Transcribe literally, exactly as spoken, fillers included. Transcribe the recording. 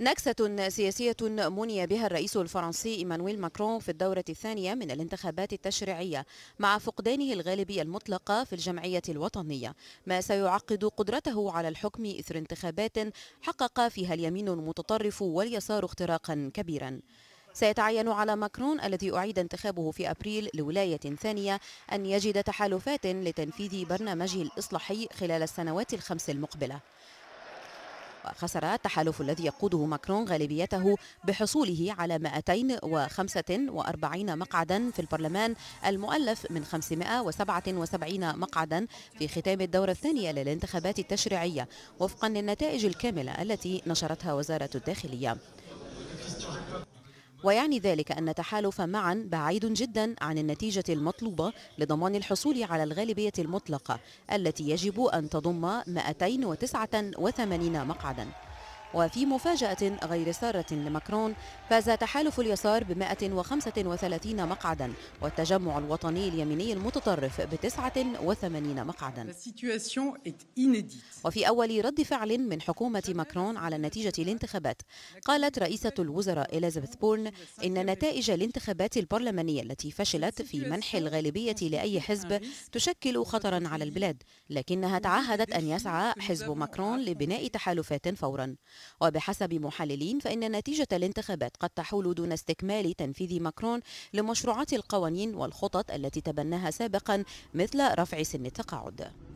نكسة سياسية مني بها الرئيس الفرنسي إيمانويل ماكرون في الدورة الثانية من الانتخابات التشريعية مع فقدانه الغالبية المطلقة في الجمعية الوطنية، ما سيعقد قدرته على الحكم إثر انتخابات حقق فيها اليمين المتطرف واليسار اختراقا كبيرا. سيتعين على ماكرون الذي أعيد انتخابه في أبريل لولاية ثانية أن يجد تحالفات لتنفيذ برنامجه الإصلاحي خلال السنوات الخمس المقبلة. وخسر التحالف الذي يقوده ماكرون غالبيته بحصوله على مئتين وخمسة وأربعين مقعدا في البرلمان المؤلف من خمسمئة وسبعة وسبعين مقعدا في ختام الدورة الثانية للانتخابات التشريعية وفقا للنتائج الكاملة التي نشرتها وزارة الداخلية. ويعني ذلك أن تحالف معا بعيد جدا عن النتيجة المطلوبة لضمان الحصول على الغالبية المطلقة التي يجب أن تضم مئتين وتسعة وثمانين مقعدا. وفي مفاجأة غير سارة لماكرون فاز تحالف اليسار بمئة وخمسة وثلاثين مقعدا والتجمع الوطني اليميني المتطرف بتسعة وثمانين مقعدا. وفي أول رد فعل من حكومة ماكرون على نتيجة الانتخابات قالت رئيسة الوزراء إليزابيث بورن إن نتائج الانتخابات البرلمانية التي فشلت في منح الغالبية لأي حزب تشكل خطرا على البلاد، لكنها تعهدت أن يسعى حزب ماكرون لبناء تحالفات فورا. وبحسب محللين فإن نتيجة الانتخابات قد تحول دون استكمال تنفيذ ماكرون لمشروعات القوانين والخطط التي تبناها سابقا مثل رفع سن التقاعد.